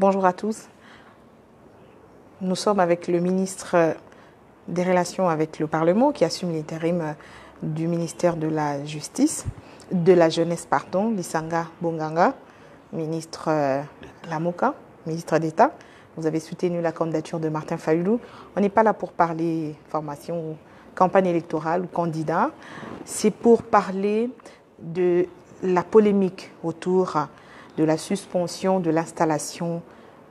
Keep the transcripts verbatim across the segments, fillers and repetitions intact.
Bonjour à tous. Nous sommes avec le ministre des Relations avec le Parlement qui assume l'intérim du ministère de la Justice, de la Jeunesse, pardon, Lisanga Bonganga, ministre Lamoka, ministre d'État. Vous avez soutenu la candidature de Martin Faulou. On n'est pas là pour parler formation ou campagne électorale ou candidat. C'est pour parler de la polémique autour de la suspension de l'installation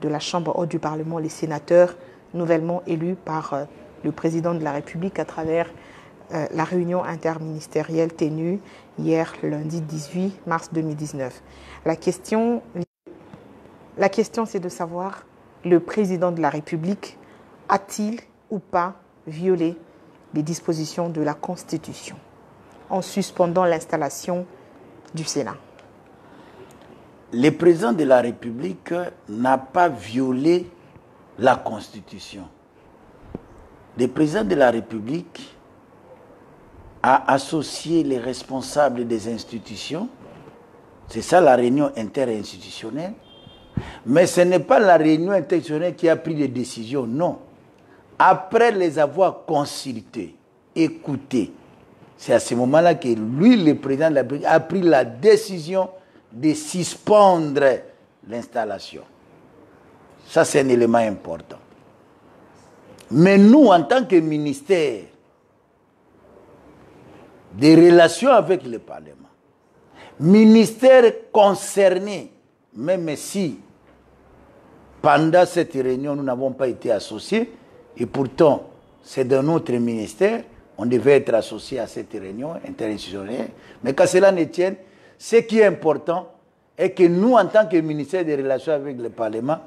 de la Chambre haute du Parlement, les sénateurs nouvellement élus par le président de la République à travers euh, la réunion interministérielle tenue hier lundi dix-huit mars deux mille dix-neuf. La question, la question c'est de savoir le président de la République a-t-il ou pas violé les dispositions de la Constitution en suspendant l'installation du Sénat? Le président de la République n'a pas violé la Constitution. Le président de la République a associé les responsables des institutions. C'est ça la réunion interinstitutionnelle. Mais ce n'est pas la réunion interinstitutionnelle qui a pris des décisions, non. Après les avoir consultés, écoutés, c'est à ce moment-là que lui, le président de la République, a pris la décision de suspendre l'installation. Ça, c'est un élément important. Mais nous, en tant que ministère des relations avec le Parlement, ministère concerné, même si pendant cette réunion, nous n'avons pas été associés, et pourtant, c'est de notre ministère, on devait être associé à cette réunion interinstitutionnelle, mais qu'à cela ne tienne, ce qui est important est que nous, en tant que ministère des Relations avec le Parlement,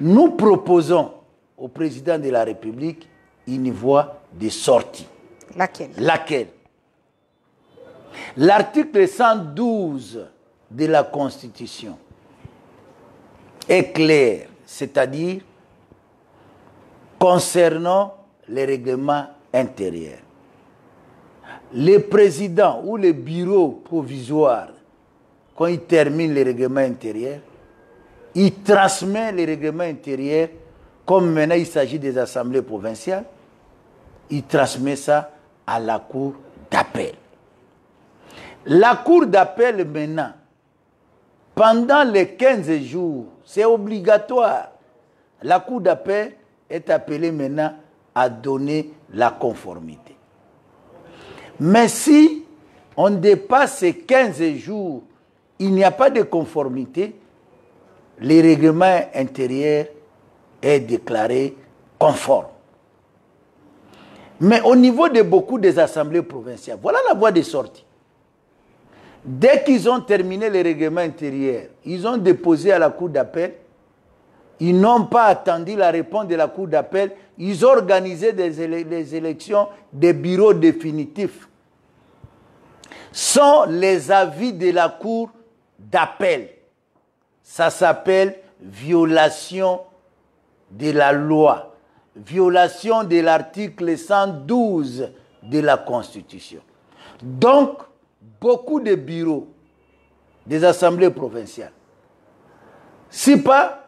nous proposons au président de la République une voie de sortie. Laquelle? Laquelle? L'article cent douze de la Constitution est clair, c'est-à-dire concernant les règlements intérieurs. Le président ou le bureau provisoire, quand il termine les règlements intérieurs, il transmet les règlements intérieurs, comme maintenant il s'agit des assemblées provinciales, il transmet ça à la cour d'appel. La cour d'appel maintenant, pendant les quinze jours, c'est obligatoire. La cour d'appel est appelée maintenant à donner la conformité. Mais si on dépasse ces quinze jours, il n'y a pas de conformité, le règlement intérieur est déclaré conforme. Mais au niveau de beaucoup des assemblées provinciales, voilà la voie de sortie. Dès qu'ils ont terminé le règlement intérieur, ils ont déposé à la cour d'appel, ils n'ont pas attendu la réponse de la cour d'appel. Ils organisaient des, éle des élections des bureaux définitifs sans les avis de la cour d'appel. Ça s'appelle violation de la loi, violation de l'article cent douze de la Constitution. Donc, beaucoup de bureaux des assemblées provinciales, si pas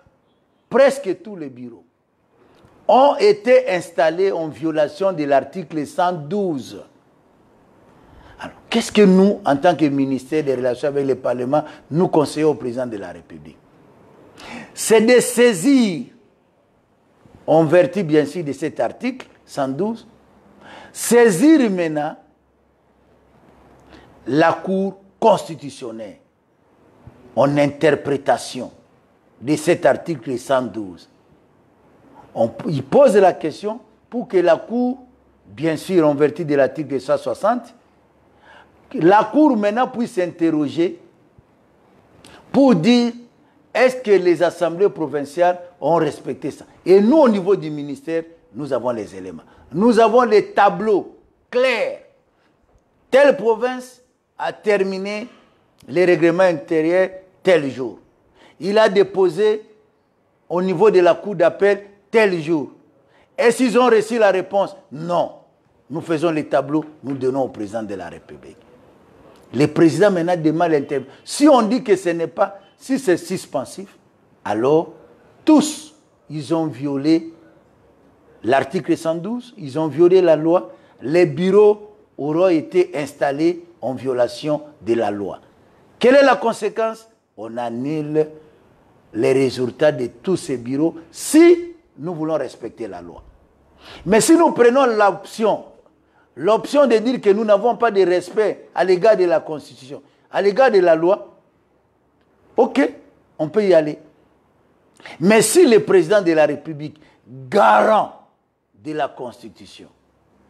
presque tous les bureaux, ont été installés en violation de l'article cent douze. Alors, qu'est-ce que nous, en tant que ministère des Relations avec le Parlement, nous conseillons au président de la République? C'est de saisir, en vertu bien sûr de cet article cent douze, saisir maintenant la Cour constitutionnelle en interprétation de cet article cent douze. On, il pose la question pour que la Cour, bien sûr en vertu de l'article cent soixante, la Cour maintenant puisse s'interroger pour dire est-ce que les assemblées provinciales ont respecté ça. Et nous, au niveau du ministère, nous avons les éléments. Nous avons les tableaux clairs. Telle province a terminé les règlements intérieurs tel jour. Il a déposé au niveau de la Cour d'appel tel jour. Est-ce qu'ils ont reçu la réponse? Non. Nous faisons les tableaux, nous donnons au président de la République. Le président maintenant demande l'intervention. Si on dit que ce n'est pas, si c'est suspensif, alors tous, ils ont violé l'article cent douze, ils ont violé la loi. Les bureaux auront été installés en violation de la loi. Quelle est la conséquence? On annule les résultats de tous ces bureaux si nous voulons respecter la loi. Mais si nous prenons l'option, l'option de dire que nous n'avons pas de respect à l'égard de la Constitution, à l'égard de la loi, ok, on peut y aller. Mais si le président de la République, garant de la Constitution,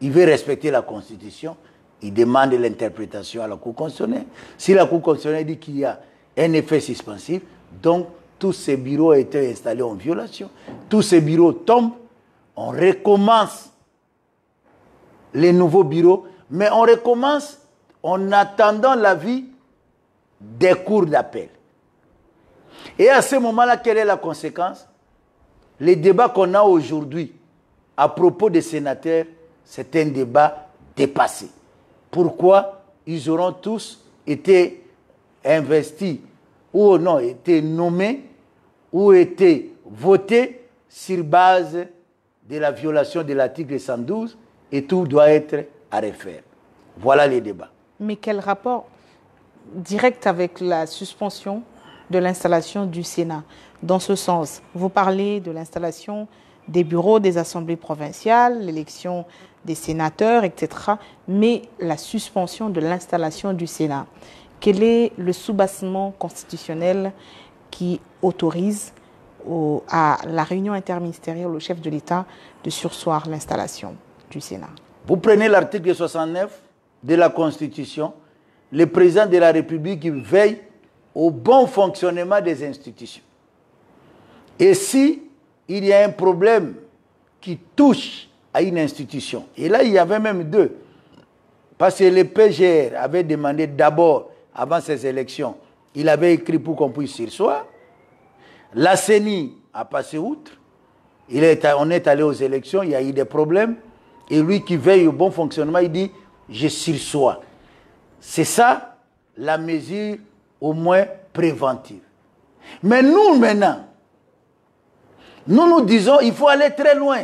il veut respecter la Constitution, il demande l'interprétation à la Cour constitutionnelle. Si la Cour constitutionnelle dit qu'il y a un effet suspensif, donc tous ces bureaux ont été installés en violation. Tous ces bureaux tombent, on recommence les nouveaux bureaux, mais on recommence en attendant l'avis des cours d'appel. Et à ce moment-là, quelle est la conséquence? Les débats qu'on a aujourd'hui à propos des sénateurs, c'est un débat dépassé. Pourquoi? Ils auront tous été investis ou non, été nommés ou été votés sur base de la violation de l'article cent douze et tout doit être à refaire. Voilà les débats. Mais quel rapport direct avec la suspension de l'installation du Sénat? Dans ce sens, vous parlez de l'installation des bureaux des assemblées provinciales, l'élection des sénateurs, et cetera. Mais la suspension de l'installation du Sénat, quel est le soubassement constitutionnel qui autorise au, à la réunion interministérielle, au chef de l'État, de surseoir l'installation du Sénat? Vous prenez l'article soixante-neuf de la Constitution, le président de la République veille au bon fonctionnement des institutions. Et si il y a un problème qui touche à une institution, et là il y avait même deux, parce que le P G R avait demandé d'abord, avant ces élections, il avait écrit pour qu'on puisse surseoir, la CENI a passé outre, il est, on est allé aux élections, il y a eu des problèmes, et lui qui veille au bon fonctionnement, il dit « je sursois ». C'est ça la mesure au moins préventive. Mais nous maintenant, nous nous disons qu'il faut aller très loin.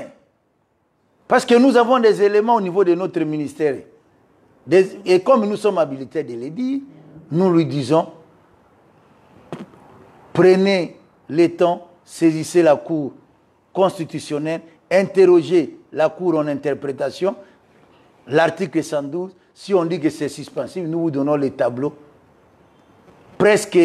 Parce que nous avons des éléments au niveau de notre ministère. Des, et comme nous sommes habilités de le dire, nous lui disons, prenez le temps, saisissez la Cour constitutionnelle, interrogez la Cour en interprétation, l'article cent douze, si on dit que c'est suspensif, nous vous donnons le tableau. Presque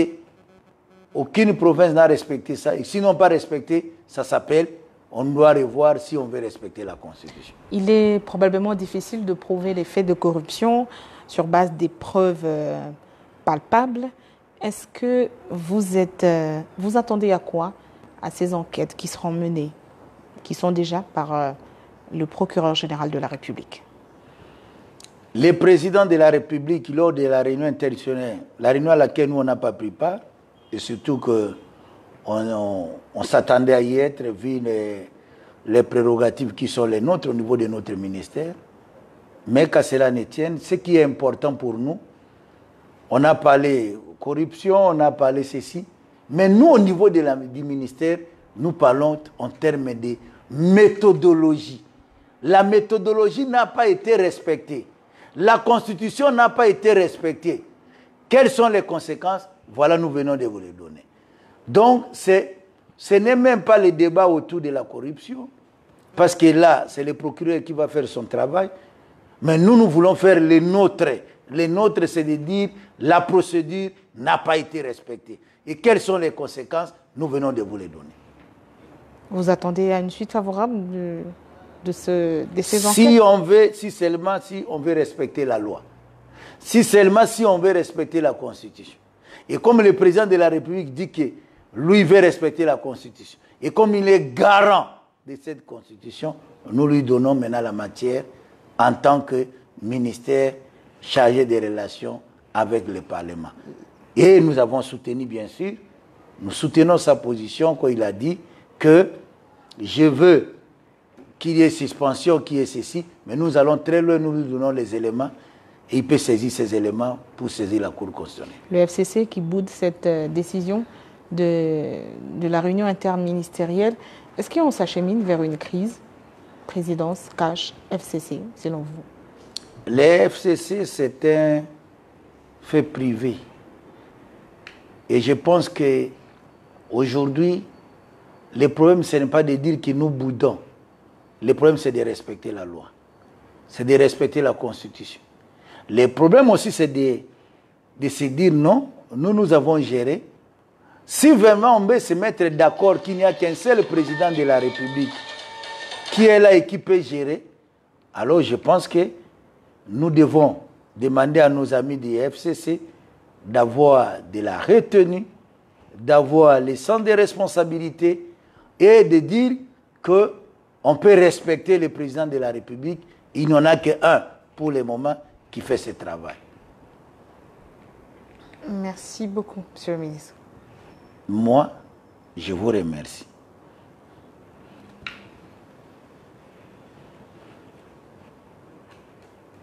aucune province n'a respecté ça. Et s'ils n'ont pas respecté, ça s'appelle, on doit revoir si on veut respecter la Constitution. Il est probablement difficile de prouver les faits de corruption sur base des preuves palpables. Est-ce que vous êtes, vous attendez à quoi? À ces enquêtes qui seront menées, qui sont déjà par le procureur général de la République? Le président de la République, lors de la réunion intentionnelle, la réunion à laquelle nous on n'a pas pris part, et surtout que On, on, on s'attendait à y être, vu les, les prérogatives qui sont les nôtres au niveau de notre ministère. Mais qu'à cela ne tienne, ce qui est important pour nous, on a parlé corruption, on a parlé ceci, mais nous, au niveau de la, du ministère, nous parlons en termes de méthodologie. La méthodologie n'a pas été respectée. La Constitution n'a pas été respectée. Quelles sont les conséquences? Voilà, nous venons de vous les donner. Donc, ce n'est même pas le débat autour de la corruption, parce que là, c'est le procureur qui va faire son travail, mais nous, nous voulons faire le nôtre. Le nôtre, c'est de dire la procédure n'a pas été respectée. Et quelles sont les conséquences? Nous venons de vous les donner. Vous attendez à une suite favorable de, de, ce, de ces enquêtes? Si on veut, si seulement si on veut respecter la loi, si seulement si on veut respecter la Constitution. Et comme le président de la République dit que lui veut respecter la Constitution. Et comme il est garant de cette Constitution, nous lui donnons maintenant la matière en tant que ministère chargé des relations avec le Parlement. Et nous avons soutenu, bien sûr, nous soutenons sa position quand il a dit que je veux qu'il y ait suspension, qu'il y ait ceci, mais nous allons très loin, nous lui donnons les éléments. Et il peut saisir ces éléments pour saisir la Cour constitutionnelle. Le F C C qui boude cette décision de, de la réunion interministérielle, est-ce qu'on s'achemine vers une crise? Présidence, cash, F C C, selon vous? Les F C C, c'est un fait privé. Et je pense qu'aujourd'hui, le problème, ce n'est pas de dire que nous boudons. Le problème, c'est de respecter la loi. C'est de respecter la Constitution. Le problème aussi, c'est de, de se dire non, nous, nous avons géré. Si vraiment on veut se mettre d'accord qu'il n'y a qu'un seul président de la République qui est là et qui peut gérer, alors je pense que nous devons demander à nos amis du F C C d'avoir de la retenue, d'avoir le sens des responsabilités et de dire qu'on peut respecter le président de la République. Il n'y en a qu'un pour le moment qui fait ce travail. Merci beaucoup, monsieur le ministre. Moi, je vous remercie.